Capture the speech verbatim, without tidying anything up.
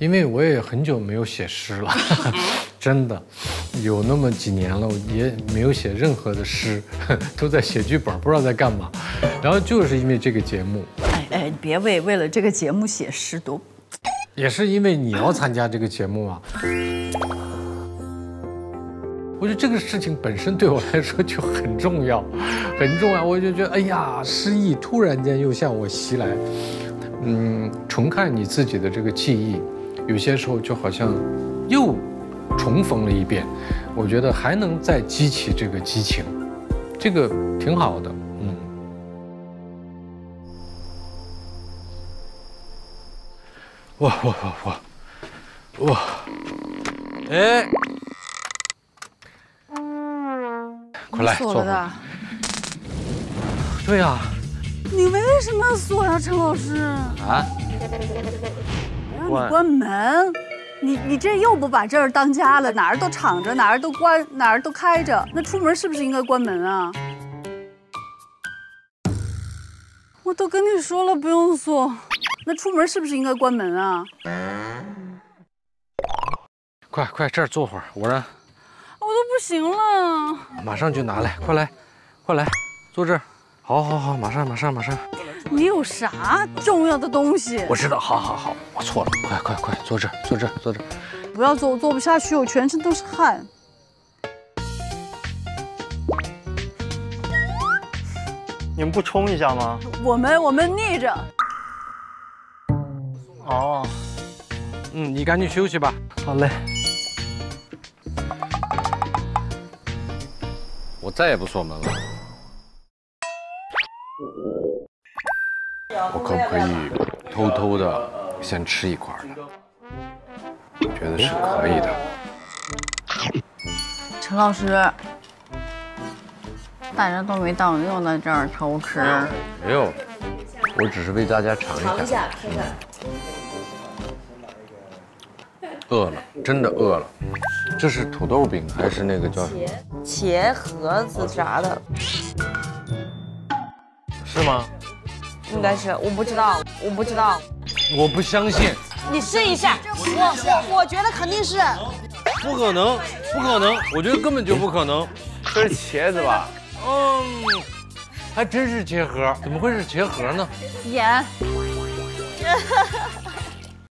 因为我也很久没有写诗了，真的，有那么几年了，我也没有写任何的诗，都在写剧本，不知道在干嘛。然后就是因为这个节目，哎哎，你别为为了这个节目写诗都，也是因为你要参加这个节目啊。我觉得这个事情本身对我来说就很重要，很重要。我就觉得，哎呀，诗意突然间又向我袭来。嗯，重看你自己的这个记忆，有些时候就好像又重逢了一遍。我觉得还能再激起这个激情，这个挺好的。嗯。哇哇哇哇！哇！哎！ 快来坐吧。对呀、啊，你为什么要锁呀、啊，陈老师？啊！让你关门，你你这又不把这儿当家了，哪儿都敞着，哪儿都关，哪儿都开着。那出门是不是应该关门啊？我都跟你说了不用锁，那出门是不是应该关门啊？快快这儿坐会儿，我让。 我都不行了，马上就拿来，快来，快来，坐这儿。好，好，好，马上，马上，马上。你有啥重要的东西？我知道，好，好，好，我错了，快，快，快，坐这儿，坐这儿，坐这儿。不要坐，我坐不下去，我全身都是汗。你们不冲一下吗？我们，我们逆着。哦，嗯，你赶紧休息吧。好嘞。 我再也不锁门了。我可不可以偷偷的先吃一块呢？我觉得是可以的。陈老师，大家都没到，你又在这儿偷吃？没有，我只是为大家尝一下。饿了，真的饿了。 这是土豆饼还是那个叫什么？茄盒子炸的，是吗？应该是，我不知道，我不知道，我不相信。你试一下，我我我觉得肯定是，不可能，不可能，我觉得根本就不可能。这是茄子吧？嗯，还真是茄盒，怎么会是茄盒呢？盐。